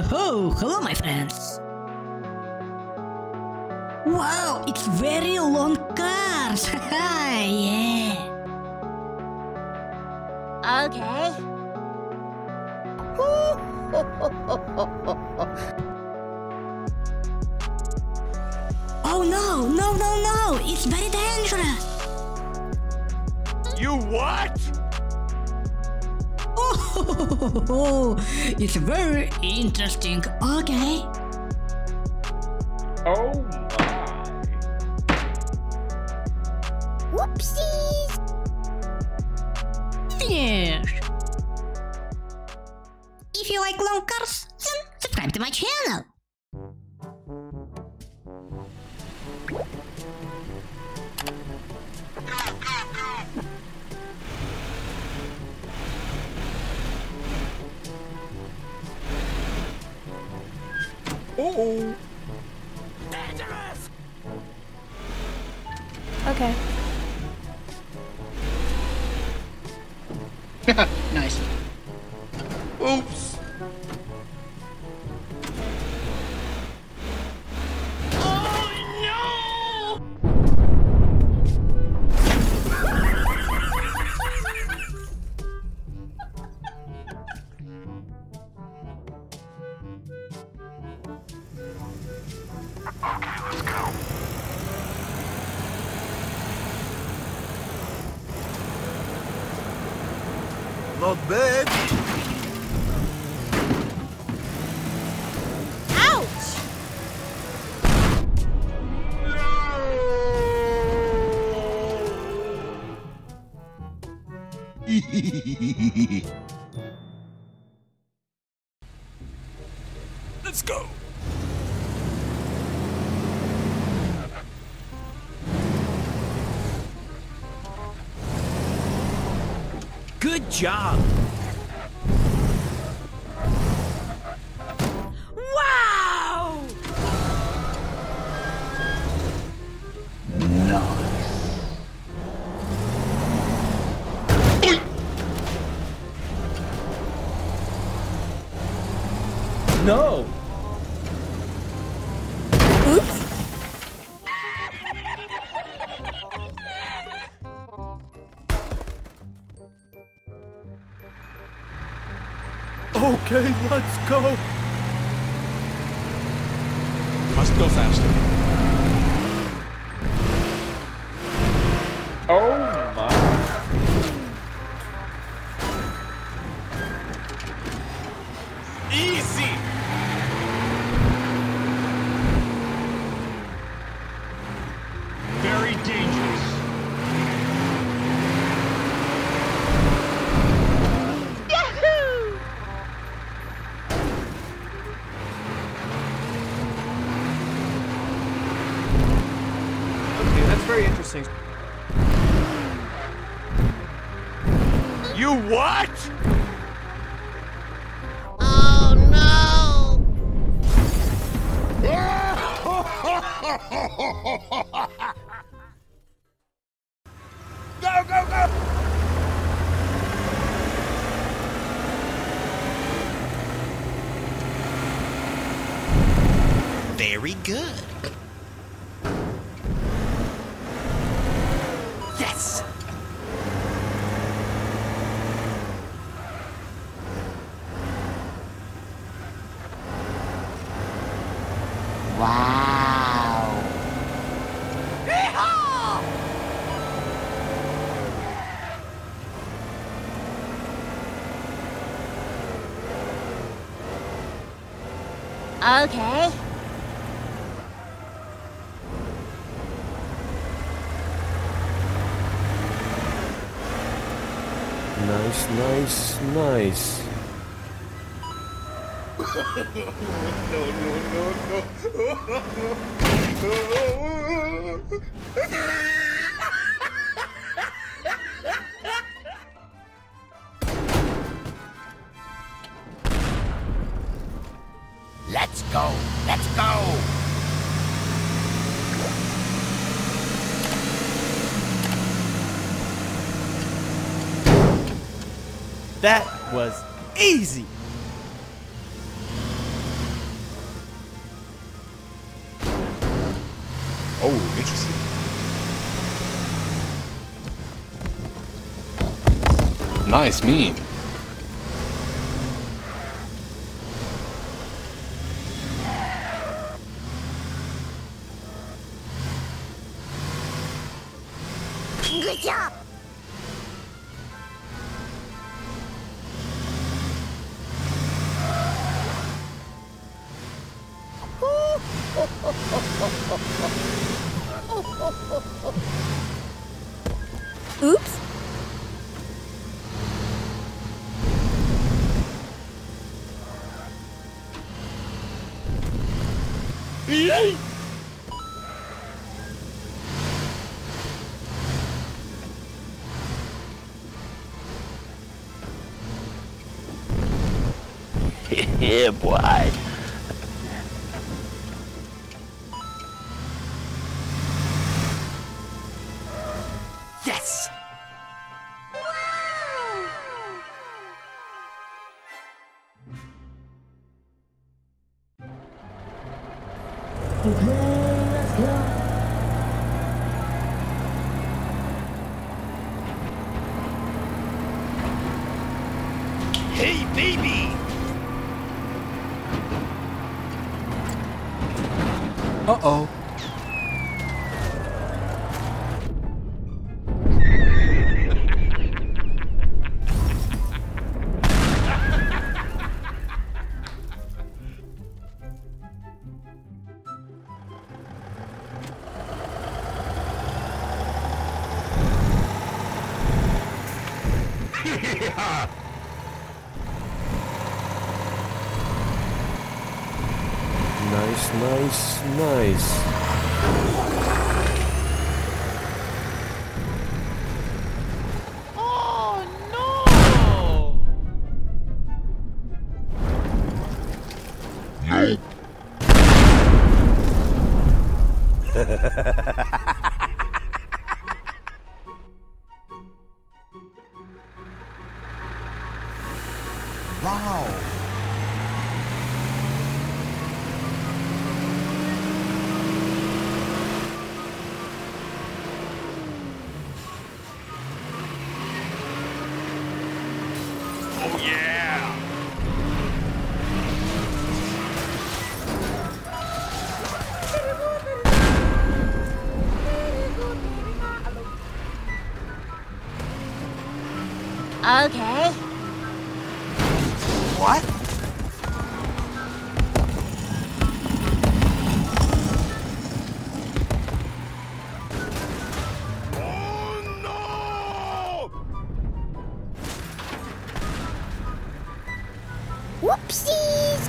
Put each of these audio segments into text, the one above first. Oh, hello my friends. Wow, it's very long cars. Yeah. Okay. Oh no, it's very dangerous. You what? Oh, it's very interesting. Okay. Oh my. Whoopsies. Finish. If you like long cars, then subscribe to my channel. Uh-oh. Dangerous. Okay. Nice. Oops. Oh no. Okay, let's go. Not bad. Ouch! No! Let's go. Good job! Wow! Nice! No! Oops! Okay, let's go! Must go faster. Oh my... Easy! Very dangerous. Very interesting. You what? Oh no! Go, go, go! Very good. Yes! Wow! Yeehaw! Okay. Nice. No. Let's go. That was easy! Interesting. Nice meat. Good job. Oops. Yay! Yeah, boy. Yes. Hey, baby. Uh-oh. Yeah. Nice, nice, nice. Oh no! Nope. Wow. Oh yeah. Okay. What? Oh no! Whoopsies!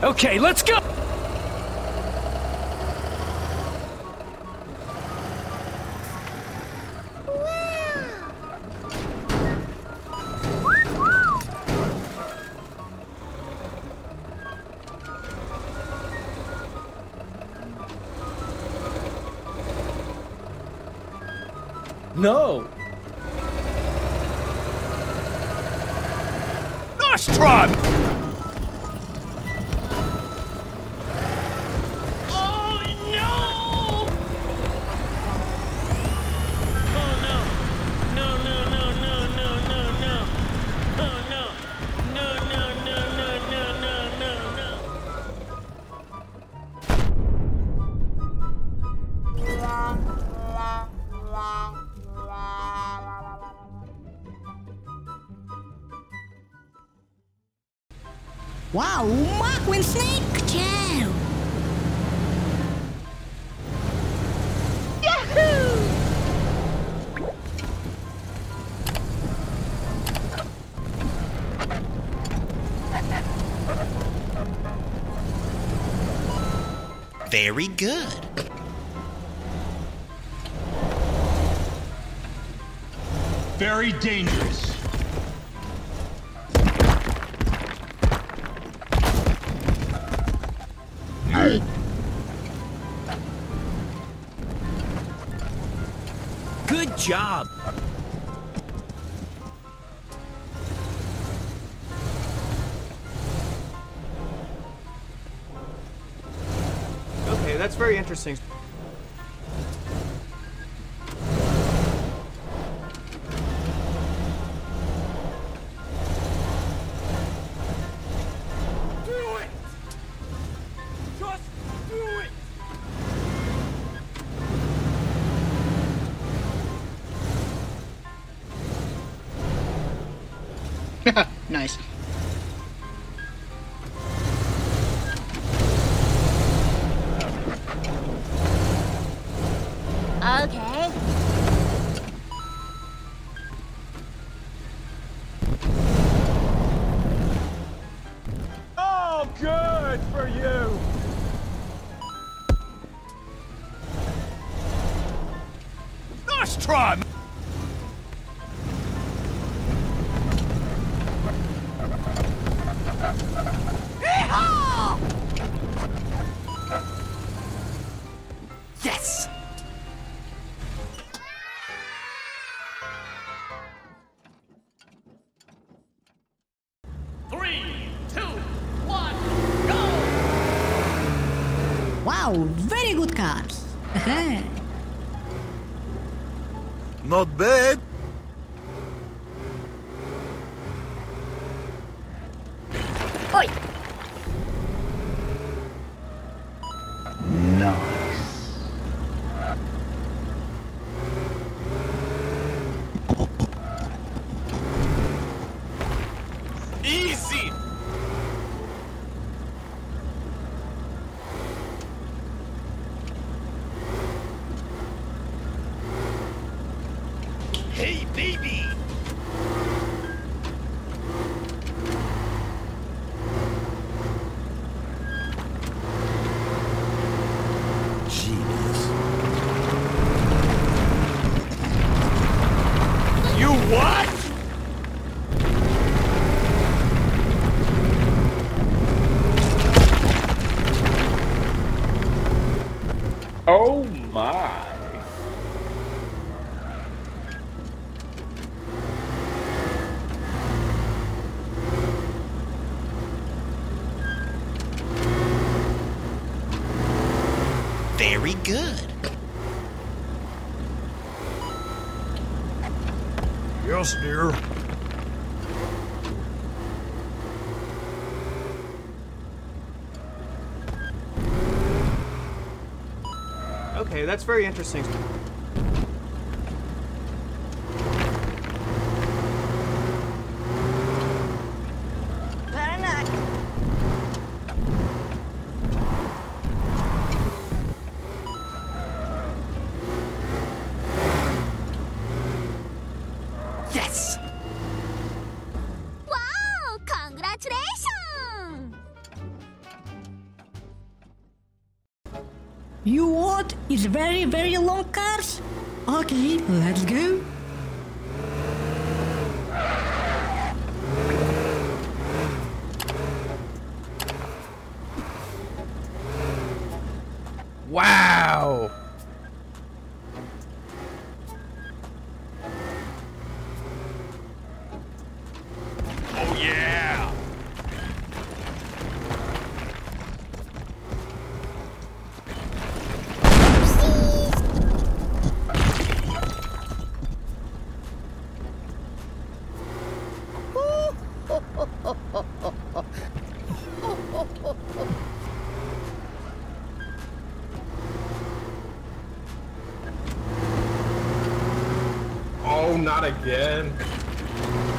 Okay, let's go! No! Nostrum! Oh no! Oh no! No, no, no, no, no, no, no! Oh no! No, no, no, no, no, no, no, no! La, la, la. Wow, Markwin Snake Chow! Yahoo! Very good. Very dangerous. Good job. that's very interesting. Nice. Okay. Oh, good for you. Nice try. Wow, very good cars. Not bad. Oi. Nice. Easy. Hey, baby! Genius. You what? Oh my. Very good. Yes, dear. Okay, that's very interesting. Yes! Wow! Congratulations! You what? It's very, very long cars? Okay, let's go. Wow! Yeah! Oh, not again.